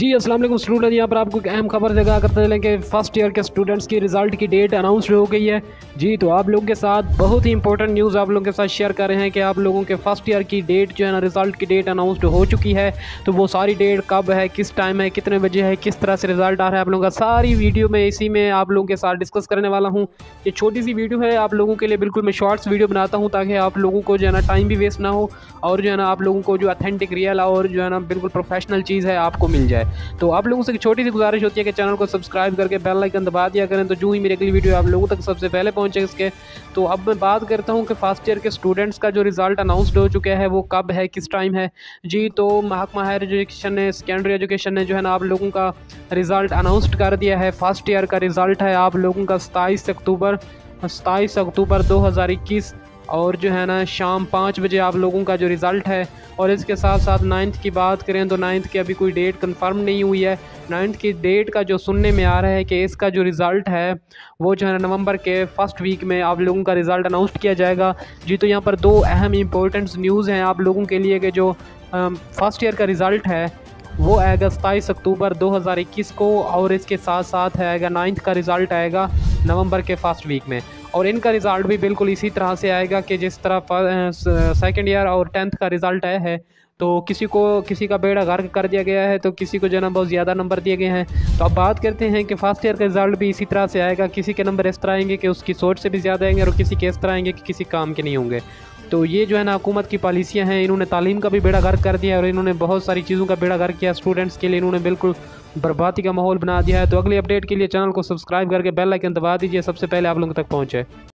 जी अस्सलाम वालेकुम स्टूडेंट, यहाँ पर आपको एक अहम खबर देगा करते चलें कि फर्स्ट ईयर के स्टूडेंट्स की रिज़ल्ट की डेट अनाउंस हो गई है जी। तो आप लोगों के साथ बहुत ही इंपॉर्टेंट न्यूज़ आप लोगों के साथ शेयर कर रहे हैं कि आप लोगों के फर्स्ट ईयर की डेट जो है ना, रिज़ल्ट की डेट अनाउंसड हो चुकी है। तो वो सारी डेट कब है, किस टाइम है, कितने बजे है, किस तरह से रिज़ल्ट आ रहा है, आप लोगों का सारी वीडियो में इसी में आप लोगों के साथ डिस्कस करने वाला हूँ। ये छोटी सी वीडियो है आप लोगों के लिए, बिल्कुल मैं शॉर्ट्स वीडियो बनाता हूँ ताकि आप लोगों को जो है ना टाइम भी वेस्ट ना हो और जो है ना आप लोगों को जो ऑथेंटिक रियल और जो है ना बिल्कुल प्रोफेशनल चीज़ है आपको मिल जाए। तो आप लोगों से एक छोटी सी गुजारिश होती है कि चैनल को सब्सक्राइब करके बेल आइकन दबा दिया करें, तो जो ही मेरी अगली वीडियो आप लोगों तक सबसे पहले पहुंचे इसके। तो अब मैं बात करता हूं कि फर्स्ट ईयर के स्टूडेंट्स का जो रिज़ल्ट अनाउंसड हो चुका है वो कब है, किस टाइम है जी। तो महकमा हायर एजुकेशन ने, सेकेंडरी एजुकेशन ने जो है ना आप लोगों का रिज़ल्ट अनाउंसड कर दिया है। फर्स्ट ईयर का रिज़ल्ट है आप लोगों का 27 अक्टूबर 2021 और जो है ना शाम 5 बजे आप लोगों का जो रिज़ल्ट है। और इसके साथ साथ नाइन्थ की बात करें तो नाइन्थ की अभी कोई डेट कंफर्म नहीं हुई है। नाइन्थ की डेट का जो सुनने में आ रहा है कि इसका जो रिज़ल्ट है वो जो है ना नवंबर के फर्स्ट वीक में आप लोगों का रिज़ल्ट अनाउंस किया जाएगा जी। तो यहाँ पर दो अहम इंपॉर्टेंट न्यूज़ हैं आप लोगों के लिए कि जो फर्स्ट ईयर का रिज़ल्ट है वो आएगा 27 अक्टूबर 2021 को और इसके साथ साथ आएगा नाइन्थ का रिज़ल्ट आएगा नवंबर के फर्स्ट वीक में। और इनका रिज़ल्ट भी बिल्कुल इसी तरह से आएगा कि जिस तरह सेकंड ईयर और टेंथ का रिज़ल्ट आया है। तो किसी का बेड़ा गर्क कर दिया गया है, तो किसी को जो है ना बहुत ज़्यादा नंबर दिए गए हैं। तो अब बात करते हैं कि फर्स्ट ईयर का रिज़ल्ट भी इसी तरह से आएगा। किसी के नंबर इस तरह आएंगे कि उसकी सोच से भी ज़्यादा आएंगे और किसी के इस तरह आएंगे कि किसी काम के नहीं होंगे। तो ये जो है ना हुकूमत की पॉलिसियाँ हैं, इन्होंने तालीम का भी बेड़ा गर्क कर दिया है और इन्होंने बहुत सारी चीज़ों का बेड़ा गर्क किया स्टूडेंट्स के लिए। इन्होंने बिल्कुल बर्बादी का माहौल बना दिया है। तो अगली अपडेट के लिए चैनल को सब्सक्राइब करके बेल आइकन दबा दीजिए, सबसे पहले आप लोगों तक पहुँचे।